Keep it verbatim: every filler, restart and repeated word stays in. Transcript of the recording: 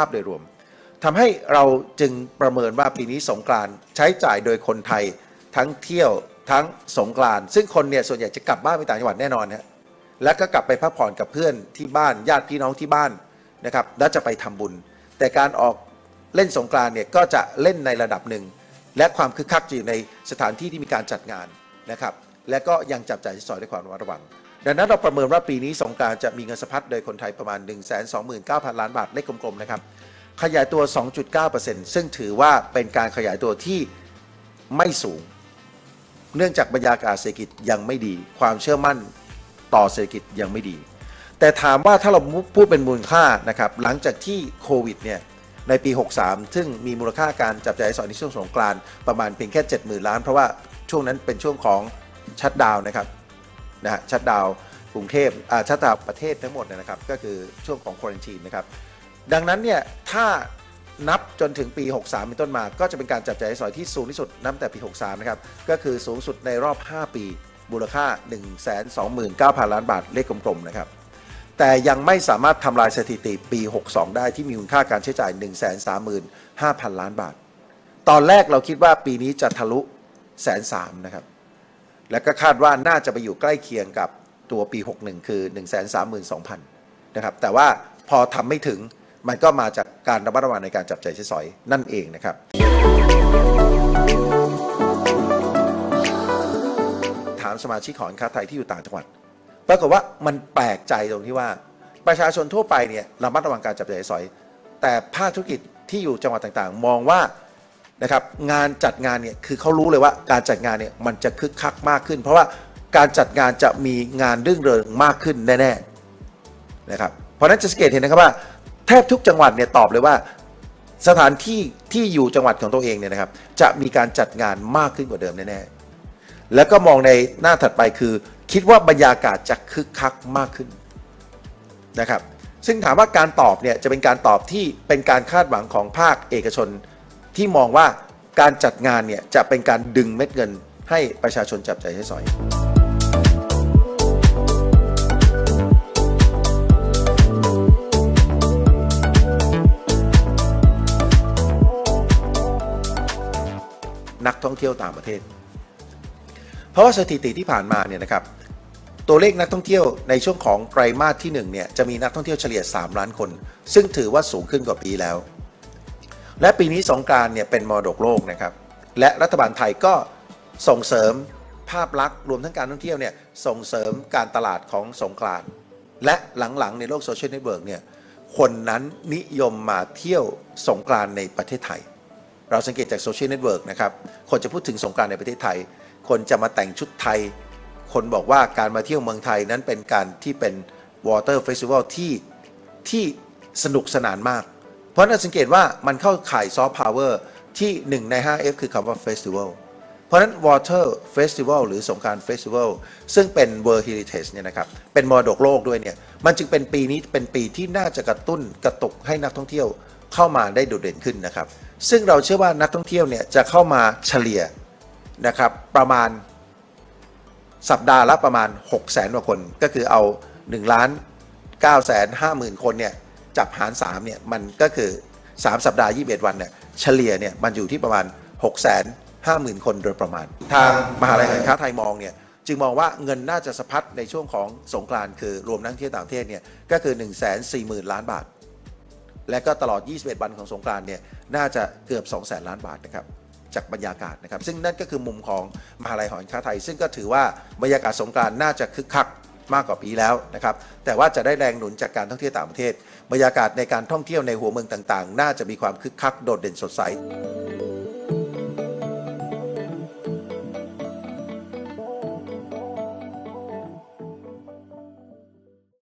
าพโดยรวมทำให้เราจึงประเมินว่าปีนี้สงกรานต์ใช้จ่ายโดยคนไทยทั้งเที่ยวทั้งสงกรานต์ซึ่งคนเนี่ยส่วนใหญ่จะกลับบ้านไปต่างจังหวัดแน่นอนฮะแล้วก็กลับไปพักผ่อนกับเพื่อนที่บ้านญาติพี่น้องที่บ้านนะครับแล้วจะไปทำบุญแต่การออกเล่นสงกรานต์เนี่ยก็จะเล่นในระดับหนึ่งและความคึกคักจะอยู่ในสถานที่ที่มีการจัดงานนะครับและก็ยังจับจ่ายใช้สอยด้วยความระมัดระวังดังนั้นเราประเมินว่าปีนี้สงกรานต์จะมีเงินสะพัดโดยคนไทยประมาณ หนึ่งแสนสองหมื่นเก้าพัน ล้านบาทเลขกลมๆนะครับขยายตัว สองจุดเก้าเปอร์เซ็นต์ ซึ่งถือว่าเป็นการขยายตัวที่ไม่สูงเนื่องจากบรรยากาศเศรษฐกิจยังไม่ดีความเชื่อมั่นต่อเศรษฐกิจยังไม่ดีแต่ถามว่าถ้าเราพูดเป็นมูลค่านะครับหลังจากที่โควิดเนี่ยในปีหกสามซึ่งมีมูลค่าการจับจ่ายใช้สอยในช่วงสงกรานต์ประมาณเพียงแค่ เจ็ดหมื่น ล้านเพราะว่าช่วงนั้นเป็นช่วงของชัตดาวน์นะครับนะฮะชัตดาวน์กรุงเทพอ่าชัตดาวน์ประเทศทั้งหมดนะครับก็คือช่วงของควอรันทีนนะครับดังนั้นเนี่ยถ้านับจนถึงปีหกสามเป็นต้นมาก็จะเป็นการจับจ่ายใช้สอยที่สูงที่สุดนับแต่ปีหกสามนะครับก็คือสูงสุดในรอบห้าปีมูลค่า หนึ่งแสนสองหมื่นเก้าพัน ล้านบาทเลขกลมๆนะครับแต่ยังไม่สามารถทำลายสถิติปีหกสองได้ที่มีมูลค่าการใช้จ่าย หนึ่งแสนสามหมื่นห้าพัน ล้านบาทตอนแรกเราคิดว่าปีนี้จะทะลุแสนสามนะครับและก็คาดว่าน่าจะไปอยู่ใกล้เคียงกับตัวปีหกหนึ่งคือ หนึ่งแสนสามหมื่นสองพัน นะครับแต่ว่าพอทำไม่ถึงมันก็มาจากการระมัดระวังในการจับจ่ายใช้สอยนั่นเองนะครับถามสมาชิกหอการค้าไทยที่อยู่ต่างจังหวัดปรากฏว่ามันแปลกใจตรงที่ว่าประชาชนทั่วไปเนี่ยระมัดระวังการจับจ่ายใช้สอยแต่ภาคธุรกิจที่อยู่จังหวัดต่างๆมองว่านะครับงานจัดงานเนี่ยคือเขารู้เลยว่าการจัดงานเนี่ยมันจะคึกคักมากขึ้นเพราะว่าการจัดงานจะมีงานรื่นเริงมากขึ้นแน่ๆนะครับเพราะนั้นจะสังเกตเห็นนะครับว่าแทบทุกจังหวัดเนี่ยตอบเลยว่าสถานที่ที่อยู่จังหวัดของตัวเองเนี่ยนะครับจะมีการจัดงานมากขึ้นกว่าเดิมแน่ๆแล้วก็มองในหน้าถัดไปคือคิดว่าบรรยากาศจะคึกคักมากขึ้นนะครับซึ่งถามว่าการตอบเนี่ยจะเป็นการตอบที่เป็นการคาดหวังของภาคเอกชนที่มองว่าการจัดงานเนี่ยจะเป็นการดึงเม็ดเงินให้ประชาชนจับจ่ายใช้สอยนักท่องเที่ยวต่างประเทศเพราะว่าสถิติที่ผ่านมาเนี่ยนะครับตัวเลขนักท่องเที่ยวในช่วงของไตรมาสที่หนึ่งเนี่ยจะมีนักท่องเที่ยวเฉลี่ยสามล้านคนซึ่งถือว่าสูงขึ้นกว่าปีแล้วและปีนี้สงกรานต์เนี่ยเป็นมรดกโลกนะครับและรัฐบาลไทยก็ส่งเสริมภาพลักษณ์รวมทั้งการท่องเที่ยวเนี่ยส่งเสริมการตลาดของสงกรานต์และหลังๆในโลกโซเชียลเน็ตเวิร์กเนี่ยคนนั้นนิยมมาเที่ยวสงกรานต์ในประเทศไทยเราสังเกตจากโซเชียลเน็ตเวิร์กนะครับคนจะพูดถึงสงกรานต์ในประเทศไทยคนจะมาแต่งชุดไทยคนบอกว่าการมาเที่ยวเมืองไทยนั้นเป็นการที่เป็นวอเตอร์เฟสติวัลที่ที่สนุกสนานมากเพราะเราสังเกตว่ามันเข้าข่ายซอฟต์พาวเวอร์ที่หนึ่งใน ห้าเอฟ คือคำว่าเฟสติวัลเพราะนั้น Water Festival หรือสงกรานต์ Festival ซึ่งเป็น World Heritage เนี่ยนะครับเป็นมรดกโลกด้วยเนี่ยมันจึงเป็นปีนี้เป็นปีที่น่าจะกระตุ้นกระตุกให้นักท่องเที่ยวเข้ามาได้โดดเด่นขึ้นนะครับซึ่งเราเชื่อว่านักท่องเที่ยวเนี่ยจะเข้ามาเฉลี่ยนะครับประมาณสัปดาห์ละประมาณ หกแสน กว่าคนก็คือเอา หนึ่งล้านเก้าแสนห้าหมื่น คนเนี่ยจับหารสามเนี่ยมันก็คือสามสัปดาห์ยี่สิบเอ็ดวันเนี่ยเฉลี่ยเนี่ยมันอยู่ที่ประมาณ หกแสนห้าหมื่น คนโดยประมาณทางมหาวิทยาลัยการค้าไทยมองเนี่ยจึงมองว่าเงินน่าจะสะพัดในช่วงของสงกรานต์คือรวมนักท่องเที่ยวต่างประเทศเนี่ยก็คือ หนึ่งแสนสี่หมื่น ล้านบาทและก็ตลอดยี่สิบเอ็ดวันของสงกรานต์เนี่ยน่าจะเกือบ สองแสน ล้านบาทนะครับจากบรรยากาศนะครับซึ่งนั่นก็คือมุมของมหาวิทยาลัยหอการค้าไทยซึ่งก็ถือว่าบรรยากาศสงกรานต์น่าจะคึกคักมากกว่าปีแล้วนะครับแต่ว่าจะได้แรงหนุนจากการท่องเที่ยวต่างประเทศบรรยากาศในการท่องเที่ยวในหัวเมืองต่างๆน่าจะมีความคึกคักโดดเด่นสดใส